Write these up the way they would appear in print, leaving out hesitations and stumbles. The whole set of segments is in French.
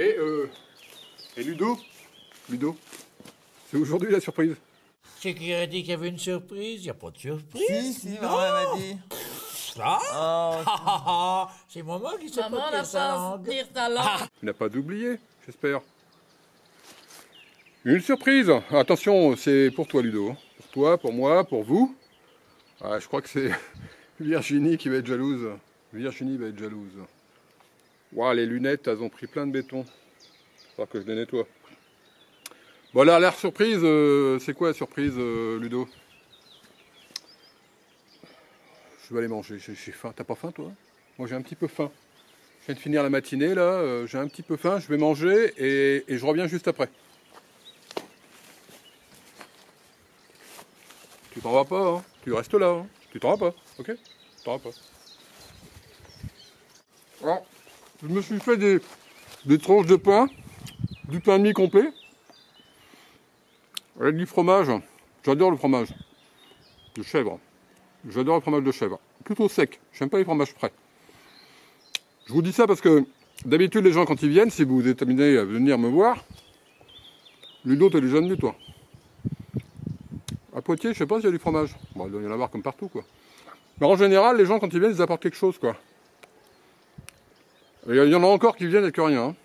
Et Ludo, c'est aujourd'hui la surprise. C'est qui a dit qu'il y avait une surprise? Il n'y a pas de surprise. Si, maman m'a dit. Ça oh. C'est maman qui s'est pas sa dire ta langue. Tu n'as pas d'oublier, j'espère. Une surprise. Attention, c'est pour toi, Ludo. Pour toi, pour moi, pour vous. Ah, je crois que c'est Virginie qui va être jalouse. Virginie va être jalouse. Waouh, les lunettes, elles ont pris plein de béton. Faut que je les nettoie. Bon, là, la surprise, c'est quoi la surprise, Ludo? Je vais aller manger, j'ai faim. T'as pas faim, toi? Moi, j'ai un petit peu faim. Je viens de finir la matinée, là. J'ai un petit peu faim, je vais manger et je reviens juste après. Tu t'en vas pas, hein? Tu restes là, hein? Tu t'en vas pas, ok? Tu t'en vas pas. Alors, je me suis fait des tranches de pain, du pain de mie complet, avec du fromage. J'adore le fromage de chèvre. J'adore le fromage de chèvre. Plutôt sec. J'aime pas les fromages frais. Je vous dis ça parce que d'habitude, les gens, quand ils viennent, si vous vous déterminez à venir me voir, Ludo, t'es déjà venu, toi. À Poitiers, je sais pas s'il y a du fromage. Bon, il doit y en avoir comme partout, quoi. Mais en général, les gens, quand ils viennent, ils apportent quelque chose, quoi. Et il y en a encore qui viennent avec rien. Hein.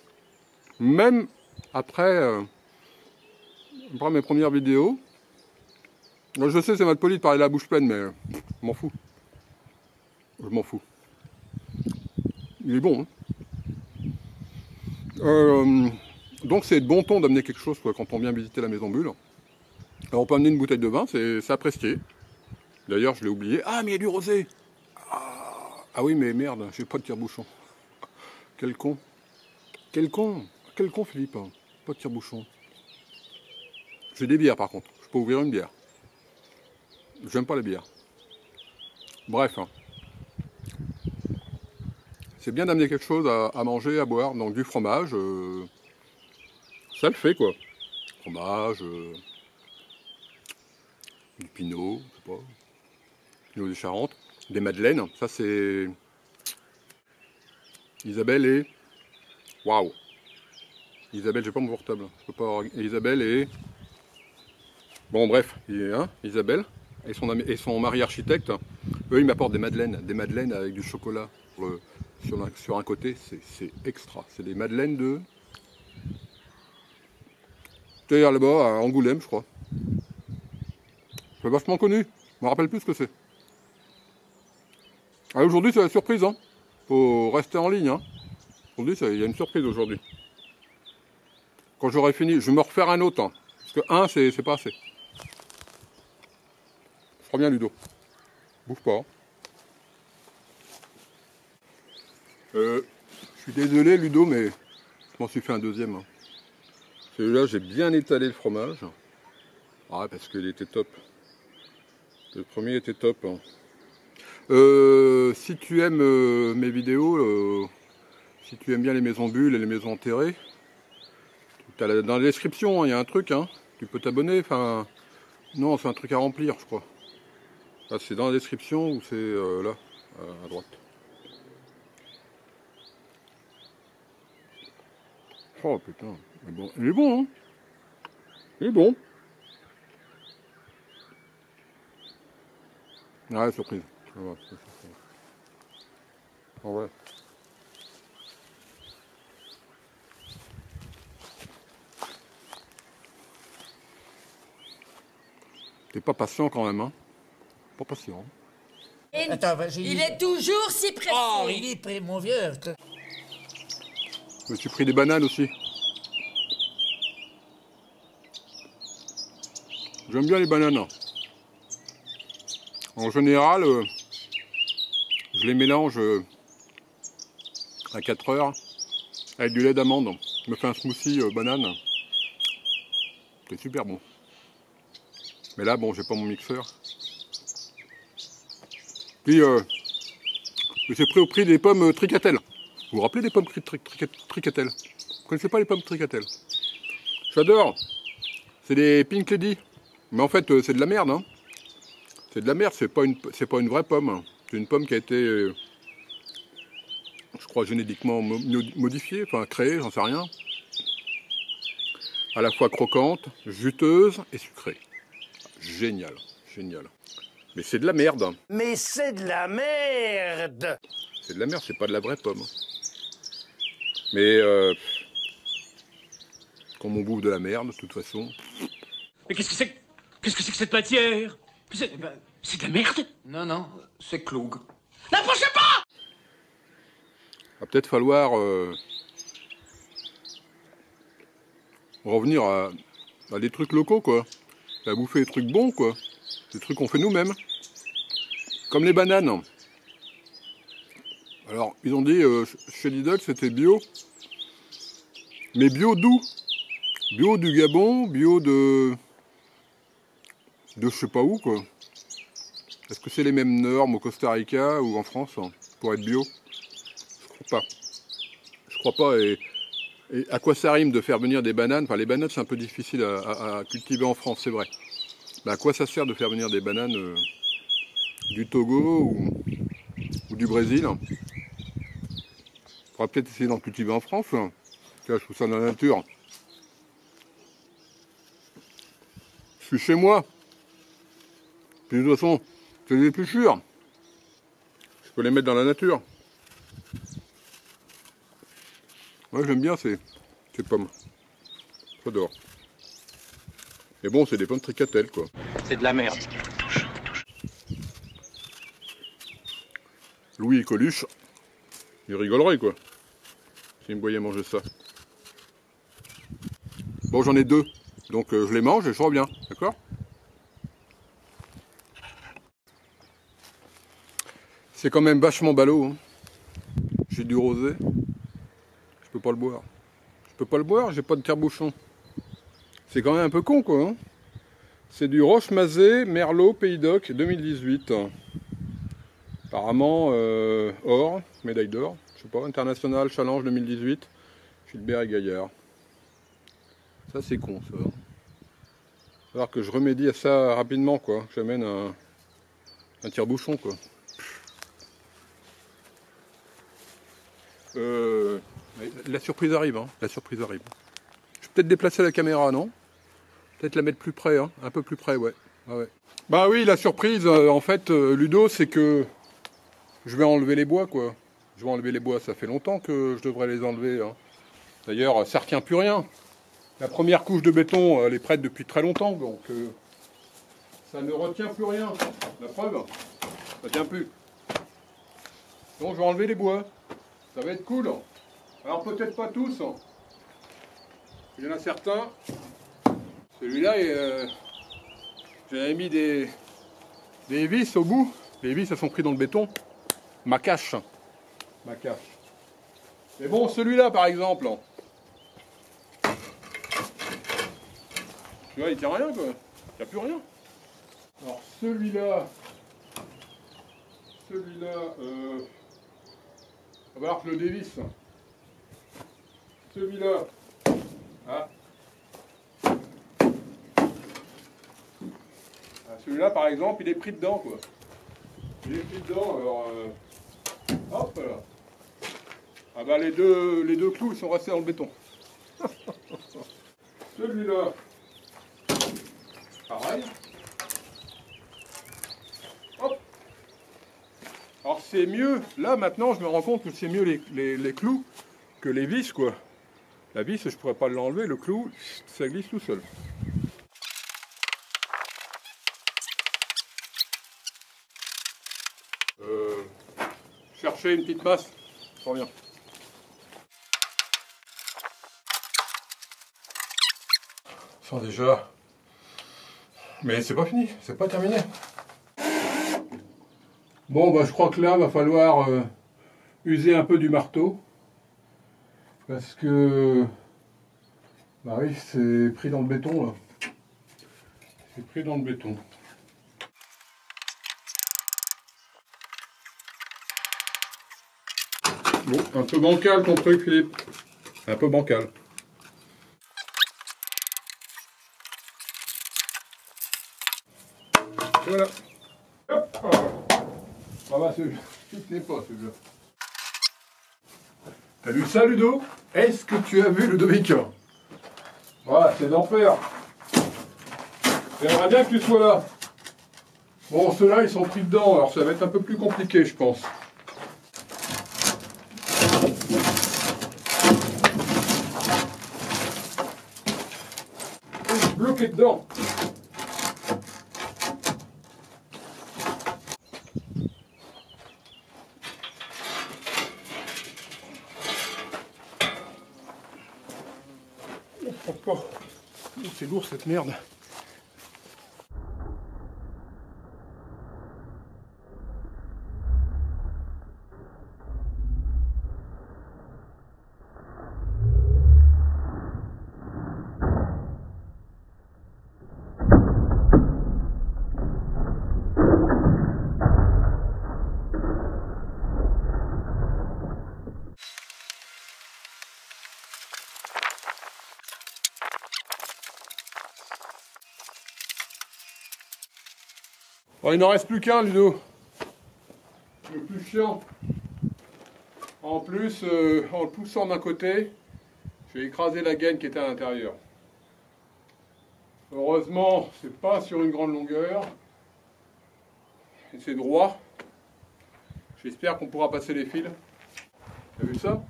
Même après mes premières vidéos. Je sais, c'est mal poli de parler la bouche pleine, mais je m'en fous. Je m'en fous. Il est bon. Hein. Donc c'est de bon ton d'amener quelque chose, quoi, quand on vient visiter la Maison Bulle. Alors on peut amener une bouteille de vin, c'est apprécié. D'ailleurs, je l'ai oublié. Ah, mais il y a du rosé. Ah oui, mais merde, j'ai pas de tire-bouchon. Quel con. Quel con. Quel con, Philippe. Pas de tire-bouchon. J'ai des bières, par contre. Je peux ouvrir une bière. J'aime pas la bière. Bref. Hein. C'est bien d'amener quelque chose à manger, à boire. Donc du fromage, ça le fait, quoi. Fromage, du pinot, je sais pas. Pinot de Charente. Des madeleines, ça c'est... Isabelle et... Waouh! Isabelle, j'ai pas mon portable. Je peux pas... Isabelle et... Bon bref, hein, Isabelle et son mari architecte, eux ils m'apportent des madeleines avec du chocolat sur un côté, c'est extra. C'est des madeleines de... C'est là-bas, à Angoulême je crois. C'est vachement connu, je me rappelle plus ce que c'est. Aujourd'hui c'est la surprise, hein. Faut rester en ligne, hein. Aujourd'hui il y a une surprise aujourd'hui. Quand j'aurai fini, je vais me refaire un autre, hein. Parce que un, c'est pas assez. Je crois bien, Ludo. Bouffe pas. Hein. Je suis désolé, Ludo, mais je m'en suis fait un deuxième. Hein. Celui-là, j'ai bien étalé le fromage. Ah, parce qu'il était top. Le premier était top. Hein. Si tu aimes mes vidéos, si tu aimes bien les maisons bulles et les maisons enterrées, dans la description, il y a un truc, hein. Tu peux t'abonner, enfin... Non, c'est un truc à remplir, je crois. Là, c'est dans la description ou c'est là, à droite. Oh putain, il est bon, hein. Il est bon. Ah, surprise. Oh, ouais. T'es pas patient quand même, hein? Pas patient. Hein. Attends, il est toujours si pressé. Oh, il est prêt, mon vieux. Mais tu pris des bananes aussi. J'aime bien les bananes. En général, je les mélange à 4 heures avec du lait d'amande. Je me fais un smoothie banane. C'est super bon. Mais là, bon, j'ai pas mon mixeur. Puis, j'ai pris au prix des pommes Tricatel. Vous vous rappelez des pommes Tricatel? Vous connaissez pas les pommes Tricatel? J'adore. C'est des Pink Lady. Mais en fait, c'est de la merde. Hein. C'est de la merde, c'est pas une vraie pomme. C'est une pomme qui a été... Je crois, génétiquement modifiée, enfin créée, j'en sais rien, à la fois croquante, juteuse et sucrée. Génial, génial. Mais c'est de la merde. Mais c'est de la merde. C'est de la merde, c'est pas de la vraie pomme. Mais quand on bouffe de la merde, de toute façon... Mais qu'est-ce que c'est que cette matière? C'est de la merde? Non, non, c'est cloug. N'approchez pas! Va peut-être falloir revenir à des trucs locaux, quoi. À bouffer des trucs bons, quoi. Des trucs qu'on fait nous-mêmes. Comme les bananes. Alors, ils ont dit, chez Lidl, c'était bio. Mais bio d'où? Bio du Gabon, bio de je sais pas où, quoi. Est-ce que c'est les mêmes normes au Costa Rica ou en France, hein, pour être bio? Je crois pas. Je crois pas. Et à quoi ça rime de faire venir des bananes? Enfin, les bananes, c'est un peu difficile à cultiver en France, c'est vrai. Mais à quoi ça sert de faire venir des bananes du Togo ou du Brésil? On pourra peut-être essayer d'en cultiver en France. Hein. Là, je trouve ça dans la nature. Je suis chez moi. Puis de toute façon, c'est des épluchures. Je peux les mettre dans la nature. Moi, ouais, j'aime bien ces pommes. J'adore. Mais bon, c'est des pommes Tricatel, quoi. C'est de la merde. Louis et Coluche, ils rigoleraient, quoi. S'ils me voyaient manger ça. Bon, j'en ai deux. Donc, je les mange et je reviens. D'accord ? C'est quand même vachement ballot, hein. J'ai du rosé, je peux pas le boire. Je peux pas le boire, j'ai pas de tire-bouchon. C'est quand même un peu con, quoi. Hein. C'est du Roche-Mazé, Merlot, Pays d'Oc, 2018. Apparemment, or, médaille d'or, je sais pas, International Challenge 2018, Gilbert et Gaillard. Ça, c'est con, ça. Alors que je remédie à ça rapidement, quoi. J'amène un tire-bouchon, quoi. La surprise arrive, hein. La surprise arrive. Je vais peut-être déplacer la caméra, non? Peut-être la mettre plus près, hein. Un peu plus près, ouais. Ah ouais. Bah oui, la surprise, en fait, Ludo, c'est que je vais enlever les bois, quoi. Je vais enlever les bois, ça fait longtemps que je devrais les enlever, hein. D'ailleurs, ça retient plus rien. La première couche de béton, elle est prête depuis très longtemps, donc ça ne retient plus rien. La preuve, ça tient plus. Donc je vais enlever les bois. Ça va être cool. Alors peut-être pas tous. Il y en a certains. Celui-là, j'avais mis des vis au bout. Les vis, elles sont prises dans le béton. Ma cache. Ma cache. Mais bon, celui-là, par exemple. Celui-là, il tient rien, quoi. Il n'y a plus rien. Alors celui-là... Celui-là... Il va falloir que je le dévisse. Celui-là. Ah. Celui-là, par exemple, il est pris dedans, quoi. Il est pris dedans, alors... Hop là. Ah bah les deux clous, ils sont restés dans le béton. Celui-là. Pareil. Alors c'est mieux, là maintenant je me rends compte que c'est mieux les clous que les vis, quoi. La vis, je pourrais pas l'enlever, le clou, ça glisse tout seul. Chercher une petite masse, ça revient. Sans déjà... Mais c'est pas fini, c'est pas terminé. Bon, bah, je crois que là, va falloir user un peu du marteau. Parce que... Bah oui, c'est pris dans le béton, là. C'est pris dans le béton. Bon, un peu bancal ton truc, Philippe. Un peu bancal. Et voilà. Hop. Ah bah celui-là, il n'est pas celui-là. T'as vu ça, Ludo? Est-ce que tu as vu Ludovica? Voilà, c'est d'enfer. J'aimerais bien que tu sois là. Bon, ceux-là, ils sont pris dedans, alors ça va être un peu plus compliqué, je pense. Bloqué dedans. C'est lourd cette merde. Bon, il n'en reste plus qu'un, Ludo. Le plus chiant. En plus, en le poussant d'un côté, je vais écraser la gaine qui était à l'intérieur. Heureusement, c'est pas sur une grande longueur. Et c'est droit. J'espère qu'on pourra passer les fils. T'as vu ça?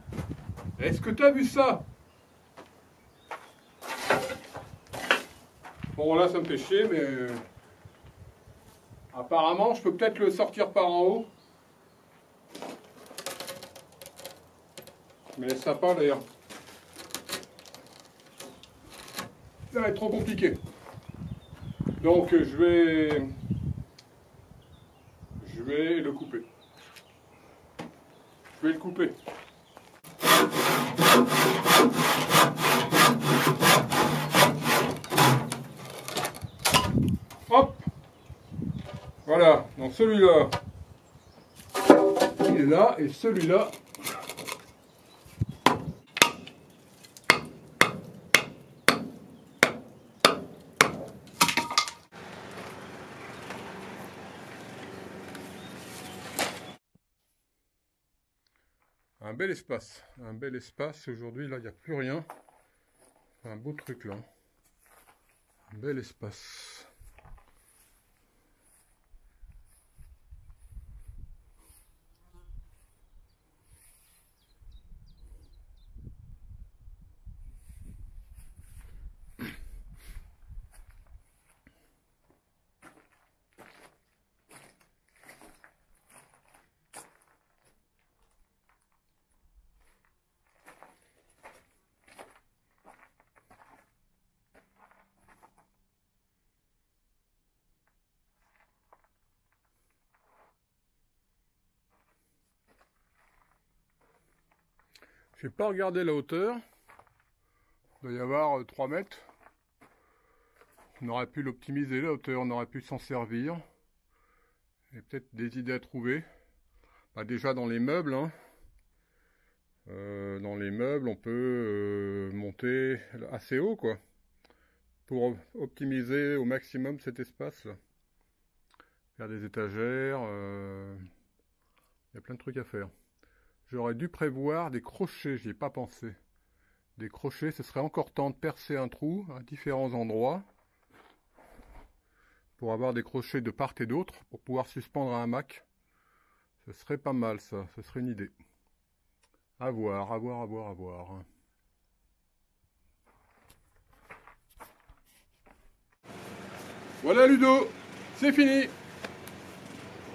Est-ce que t'as vu ça? Bon, là, ça me fait chier, mais... apparemment, je peux peut-être le sortir par en haut. Mais ça part d'ailleurs. Ça va être trop compliqué. Donc je vais le couper. Je vais le couper. Hop! Voilà, donc celui-là, il est là, et celui-là, un bel espace, aujourd'hui, là, il n'y a plus rien, un beau truc, là, un bel espace. Je n'ai pas regardé la hauteur, il doit y avoir 3 mètres, on aurait pu l'optimiser la hauteur, on aurait pu s'en servir, et peut-être des idées à trouver, bah déjà dans les meubles, hein. Dans les meubles on peut monter assez haut quoi, pour optimiser au maximum cet espace là, faire des étagères, il y a plein de trucs à faire. J'aurais dû prévoir des crochets, j'y ai pas pensé. Des crochets, ce serait encore temps de percer un trou à différents endroits pour avoir des crochets de part et d'autre, pour pouvoir suspendre un hamac. Ce serait pas mal ça, ce serait une idée. À voir, à voir, à voir, à voir. Voilà Ludo, c'est fini.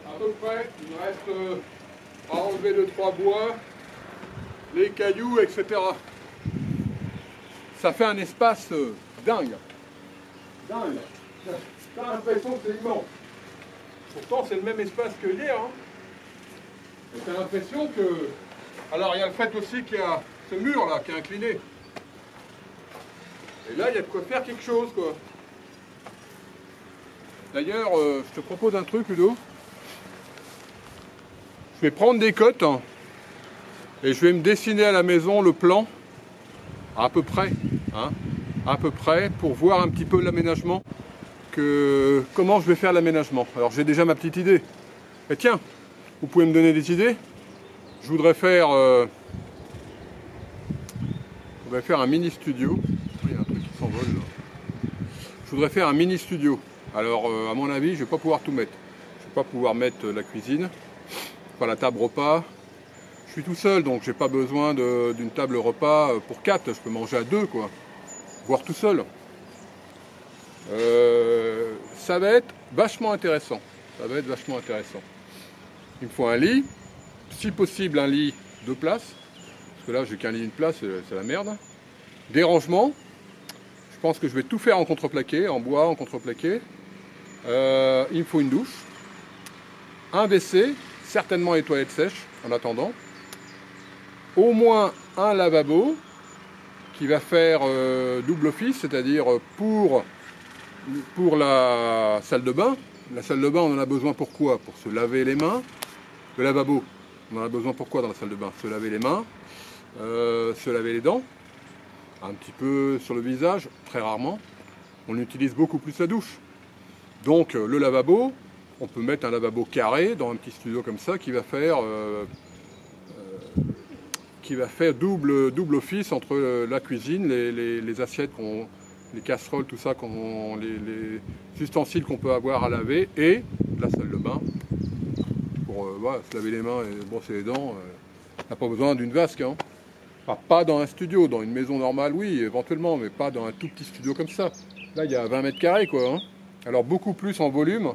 À peu près, il reste... à enlever 2-3 bois, les cailloux, etc. Ça fait un espace dingue. Dingue. T'as l'impression que c'est immense. Pourtant, c'est le même espace que hier. Hein. T'as l'impression que... alors, il y a le fait aussi qu'il y a ce mur-là qui est incliné. Et là, il y a de quoi faire quelque chose, quoi. D'ailleurs, je te propose un truc, Ludo. Je vais prendre des cotes hein, et je vais me dessiner à la maison le plan à peu près pour voir un petit peu l'aménagement, que comment je vais faire l'aménagement. Alors j'ai déjà ma petite idée. Et tiens, vous pouvez me donner des idées. Je voudrais faire On va faire un mini studio. Il y a un truc qui s'envole là. Je voudrais faire un mini studio. Alors à mon avis, je ne vais pas pouvoir tout mettre. Je ne vais pas pouvoir mettre la cuisine, pas la table repas. Je suis tout seul, donc j'ai pas besoin d'une table repas pour 4. Je peux manger à 2, quoi, voire tout seul. Ça va être vachement intéressant. Ça va être vachement intéressant. Il me faut un lit, si possible un lit 2 places, parce que là j'ai qu'un lit 1 place, c'est la merde. Des rangements, je pense que je vais tout faire en contreplaqué, en bois, en contreplaqué. Il me faut une douche, un WC, certainement les toilettes sèches en attendant. Au moins un lavabo qui va faire double office, c'est-à-dire pour la salle de bain. La salle de bain, on en a besoin pour quoi? Pour se laver les mains. Le lavabo, on en a besoin pour quoi dans la salle de bain? Se laver les mains, se laver les dents, un petit peu sur le visage, très rarement. On utilise beaucoup plus la douche. Donc le lavabo, on peut mettre un lavabo carré dans un petit studio comme ça qui va faire double office entre la cuisine, les assiettes qu'on... les casseroles, tout ça, les ustensiles qu'on peut avoir à laver, et la salle de bain pour voilà, se laver les mains et brosser les dents. On n'a pas besoin d'une vasque, hein. Enfin, pas dans un studio, dans une maison normale, oui, éventuellement, mais pas dans un tout petit studio comme ça. Là, il y a 20 mètres carrés, quoi. Hein. Alors, beaucoup plus en volume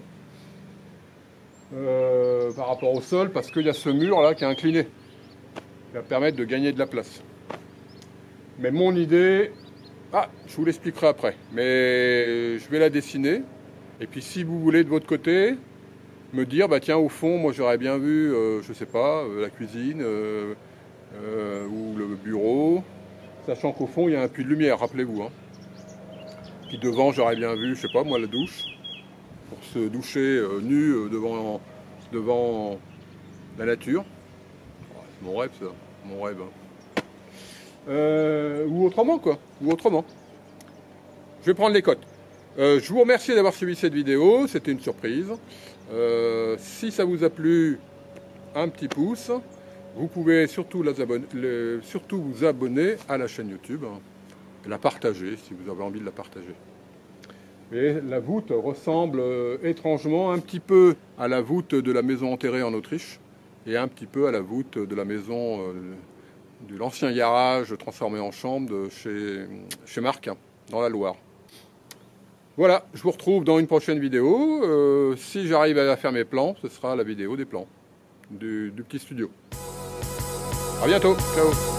par rapport au sol, parce qu'il y a ce mur-là qui est incliné. Il va permettre de gagner de la place. Mais mon idée... Ah, je vous l'expliquerai après, mais je vais la dessiner, et puis si vous voulez de votre côté, me dire, bah tiens, au fond, moi j'aurais bien vu, je sais pas, la cuisine, ou le bureau, sachant qu'au fond, il y a un puits de lumière, rappelez-vous, hein. Puis devant, j'aurais bien vu, je sais pas, moi, la douche, pour se doucher nu devant la nature. Oh, c'est mon rêve, ça, mon rêve, hein. Ou autrement quoi, ou autrement. Je vais prendre les cotes. Je vous remercie d'avoir suivi cette vidéo, c'était une surprise. Si ça vous a plu, un petit pouce. Vous pouvez surtout, surtout vous abonner à la chaîne YouTube, hein, et la partager si vous avez envie de la partager. Mais la voûte ressemble étrangement un petit peu à la voûte de la maison enterrée en Autriche et un petit peu à la voûte de la maison... de l'ancien garage transformé en chambre de chez Marc, hein, dans la Loire. Voilà, je vous retrouve dans une prochaine vidéo. Si j'arrive à faire mes plans, ce sera la vidéo des plans du petit studio. À bientôt, ciao.